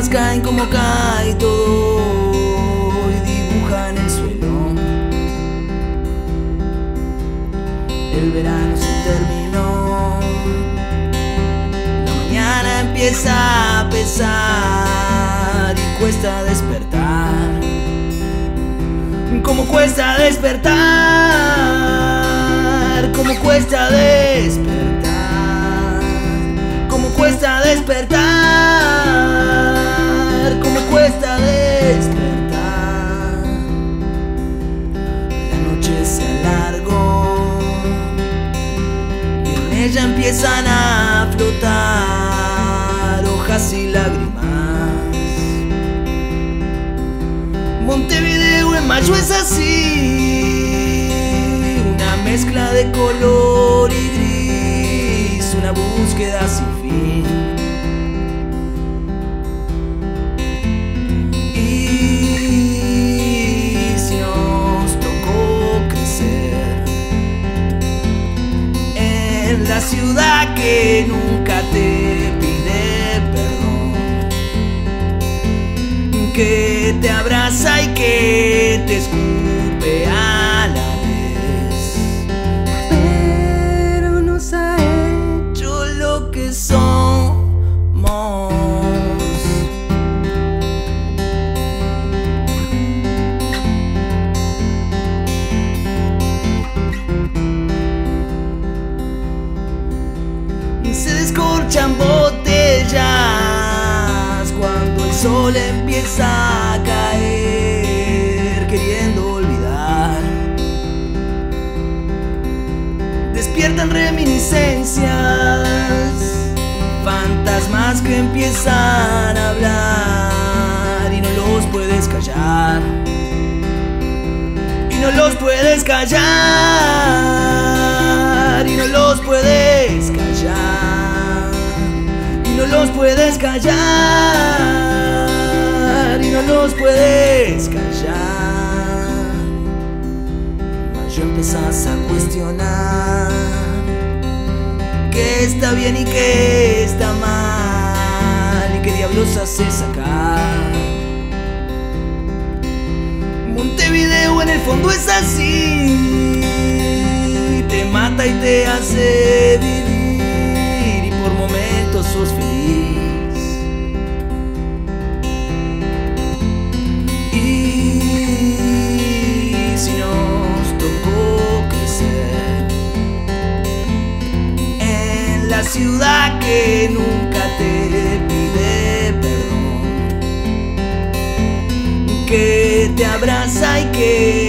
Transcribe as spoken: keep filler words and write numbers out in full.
lágrimas caen como cae todo y dibujan el suelo. El verano se terminó, la mañana empieza a pesar y cuesta despertar, como cuesta despertar, como cuesta despertar, como cuesta despertar, como cuesta despertar. La noche se alargó y en ella empiezan a flotar hojas y lágrimas. Montevideo en mayo es así, una mezcla de color y gris, una búsqueda sin fin. Y si nos tocó crecer en la ciudad que nunca te pide perdón, que te abraza y que te escupe a la vez, pero nos ha hecho lo que somos. Se descorchan botellas cuando el sol empieza a caer, queriendo olvidar. Despiertan reminiscencias, fantasmas que empiezan a hablar y no los puedes callar, y no los puedes callar, y no los puedes callar, y no los puedes callar, y no los puedes callar. Empezás a cuestionar qué está bien y qué está mal y qué diablos haces acá. Montevideo en el fondo es así, te mata y te hace vivir y por momentos sos feliz. Ciudad que nunca te pide perdón, que te abraza y que